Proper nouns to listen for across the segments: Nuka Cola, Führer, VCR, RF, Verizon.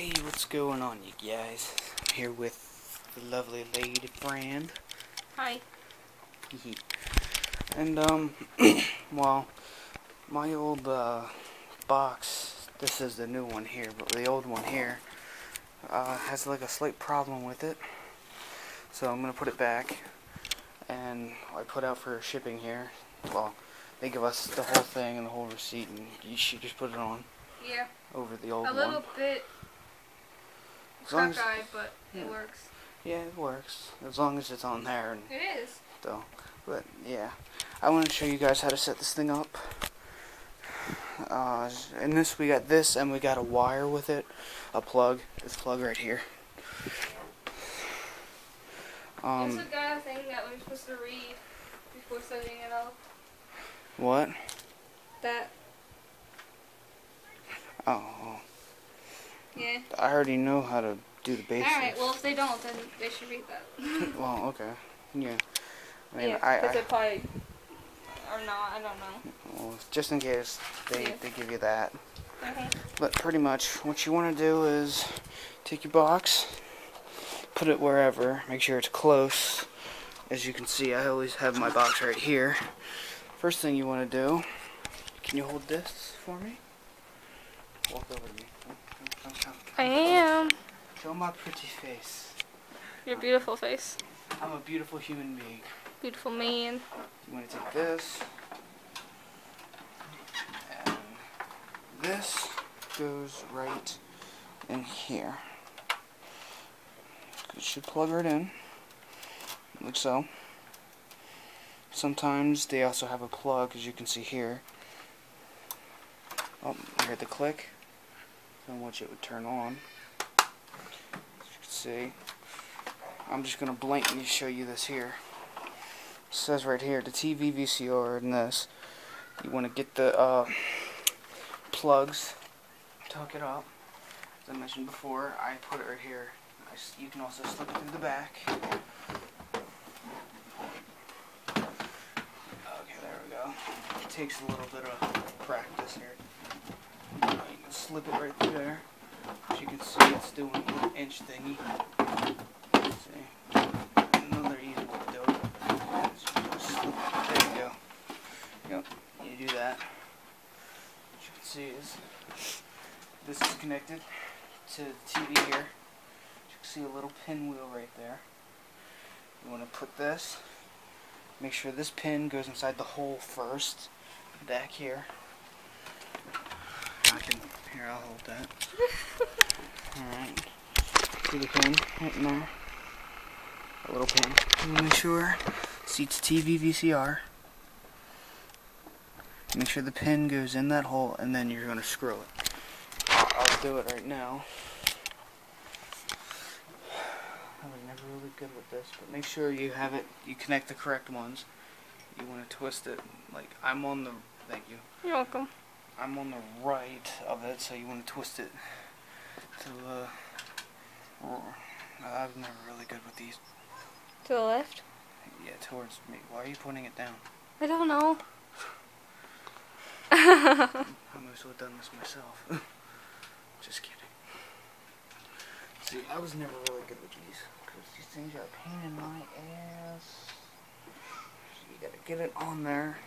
Hey, what's going on, you guys? I'm here with the lovely lady friend. Hi. And, well, my old, box, this is the new one here, but the old one here, has like a slight problem with it. So I'm gonna put it back, and I put out for shipping here. Well, they give us the whole thing and the whole receipt, and you should just put it on. Yeah. Over the old one. A little bit. It's cockeyed, but it works. Yeah, it works. As long as it's on there. And it is. So, but, yeah. I want to show you guys how to set this thing up. In this, we got this, and we got a wire with it. A plug. This plug right here. There's a guy thing that we're supposed to read before setting it up. What? That. Oh. Yeah. I already know how to do the basics. Alright, well, if they don't, then they should read that. Well, okay. Yeah. I mean, yeah, because they probably are not, I don't know. Well, just in case they give you that. Okay. But pretty much, what you want to do is take your box, put it wherever, make sure it's close. As you can see, I always have my box right here. First thing you want to do, can you hold this for me? Walk over to me. Come. I am. Show my pretty face. Your beautiful face. I'm a beautiful human being. Beautiful man. You want to take this. And this goes right in here. It should plug right in. Like so. Sometimes they also have a plug, as you can see here. Oh, I heard the click. And watch it would turn on. As you can see, I'm just gonna blankly show you this here. It says right here, the TV, VCR, and this. You want to get the plugs, tuck it up. As I mentioned before, I put it right here. You can also slip it through the back. Okay, there we go. It takes a little bit of practice here. Slip it right through there. As you can see, it's doing a little inch thingy. See? Another easy way to do it. There you go. Yep, you do that. What you can see is this is connected to the TV here. You can see a little pinwheel right there. You want to put this. Make sure this pin goes inside the hole first. Back here. Here, I'll hold that. Alright. See the pin right in there? A little pin. Make sure it seats TV, VCR. Make sure the pin goes in that hole, and then you're going to screw it. I'll do it right now. I was never really good with this, but make sure you have it, you connect the correct ones. You want to twist it, like, I'm on the, thank you. You're welcome. I'm on the right of it, so you want to twist it to I'm never really good with these. To the left? Yeah, towards me. Why are you pointing it down? I don't know. I must have done this myself. Just kidding. See, I was never really good with these, because these things are a pain in my ass. So you gotta get it on there.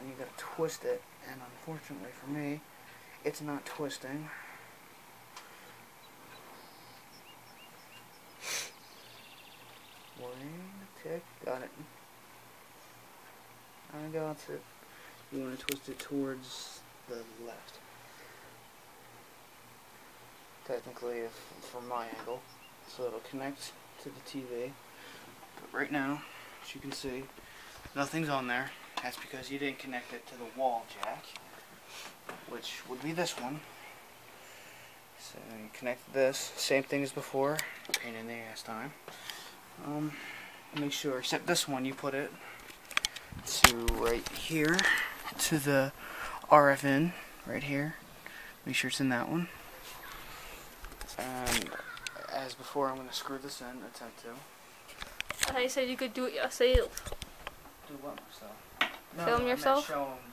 And you gotta twist it, and unfortunately for me, it's not twisting. Okay, got it. I got it. You want to twist it towards the left. Technically, if from my angle, so it'll connect to the TV. But right now, as you can see, nothing's on there. That's because you didn't connect it to the wall jack, which would be this one. So you connect this, same thing as before, pain in the ass time. Make sure, except this one, you put it to right here, to the RF in, right here. Make sure it's in that one. And as before, I'm going to screw this in, attempt to. I thought you said you could do it yourself. Do what myself? No, film yourself? I'm not showing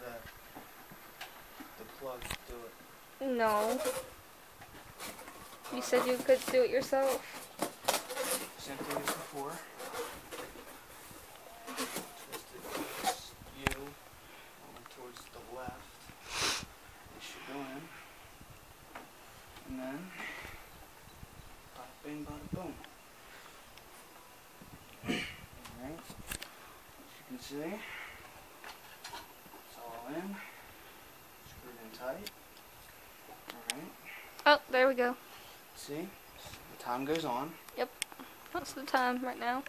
the plug to do it. No. You said you could do it yourself. Same thing as before. Just you going towards the left. It should go in. And then, bada bing, bada boom. Alright. As you can see, it's all in. Screwed in tight. Alright. Oh, there we go. See? The time goes on. Yep. That's the time right now.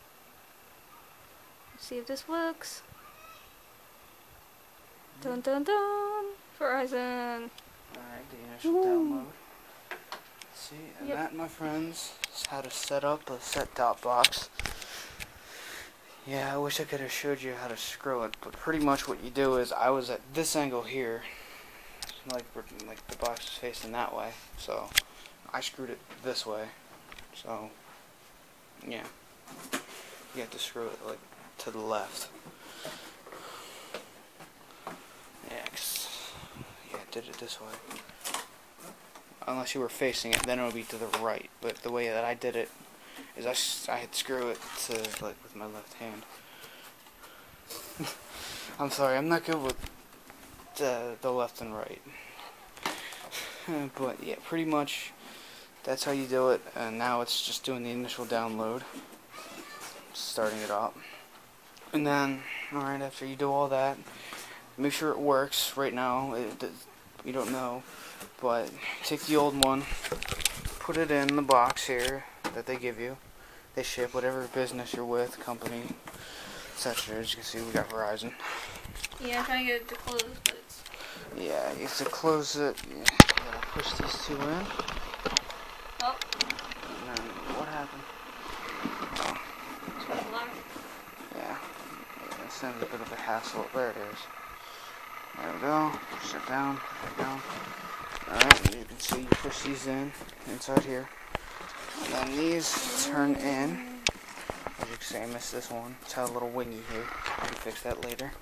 Let's see if this works. Dun dun dun! Verizon! Alright, the initial download. See, and yep. That, my friends, is how to set up a set-top box. Yeah, I wish I could have showed you how to screw it, but pretty much what you do is, I was at this angle here, like the box is facing that way, so I screwed it this way, so yeah, you have to screw it like to the left. Yeah, I did it this way. Unless you were facing it, then it would be to the right, but the way that I did it is I had to screw it to, like, with my left hand. I'm sorry, I'm not good with the left and right. But yeah, pretty much that's how you do it. And now it's just doing the initial download, starting it up, and then alright, after you do all that, make sure it works. Right now you don't know, but take the old one, put it in the box here that they give you. They ship whatever business you're with, company, etc. As you can see, we got Verizon. Yeah, I'm trying to get it to close, but it's... Yeah, you have to close it. Yeah, you gotta push these two in. Oh. And then, what happened? Oh. It's got a lock. Yeah. That sounds a bit of a hassle. There it is. There we go. Push it down. Push it down. Alright, you can see you push these in, inside here. And then these turn in. As you can see, I missed this one. It's had a little wingy here. I can fix that later.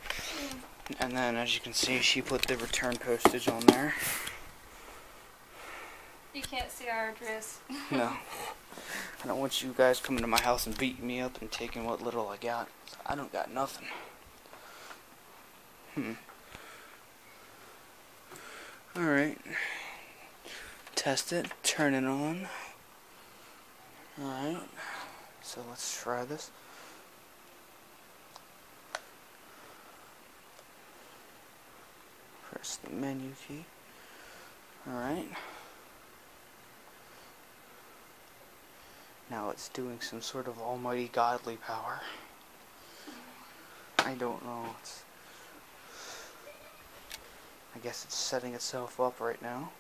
And then, as you can see, she put the return postage on there. You can't see our address. No. I don't want you guys coming to my house and beating me up and taking what little I got. I don't got nothing. Alright. Test it. Turn it on. Alright, so let's try this. Press the menu key. Alright. Now it's doing some sort of almighty godly power. I don't know. I guess it's setting itself up right now.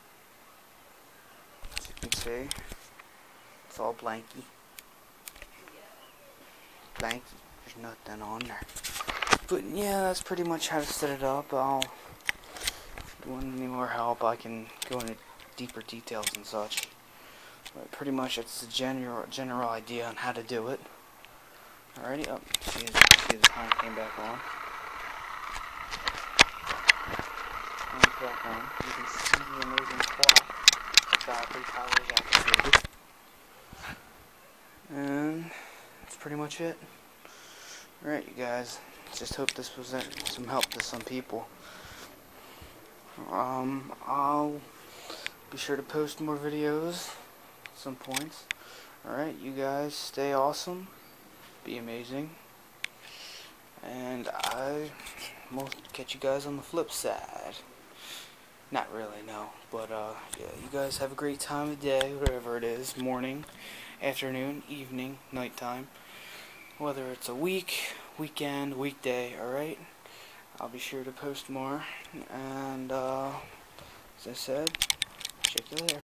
As you can see. It's all blanky. Blanky. There's nothing on there. But yeah, that's pretty much how to set it up. If you want any more help, I can go into deeper details and such. But pretty much it's the general idea on how to do it. Alrighty, up. Oh, see, the time came back on. Time's back on. You can see the amazing clock. Godly power is activated. And that's pretty much it. Alright, you guys, just hope this was some help to some people. I'll be sure to post more videos at some points. Alright, you guys, stay awesome, be amazing, and I will catch you guys on the flip side. Not really, no, but yeah, you guys have a great time of day, whatever it is, morning, afternoon, evening, nighttime, whether it's a week, weekend, weekday. Alright, I'll be sure to post more, and as I said, check you later.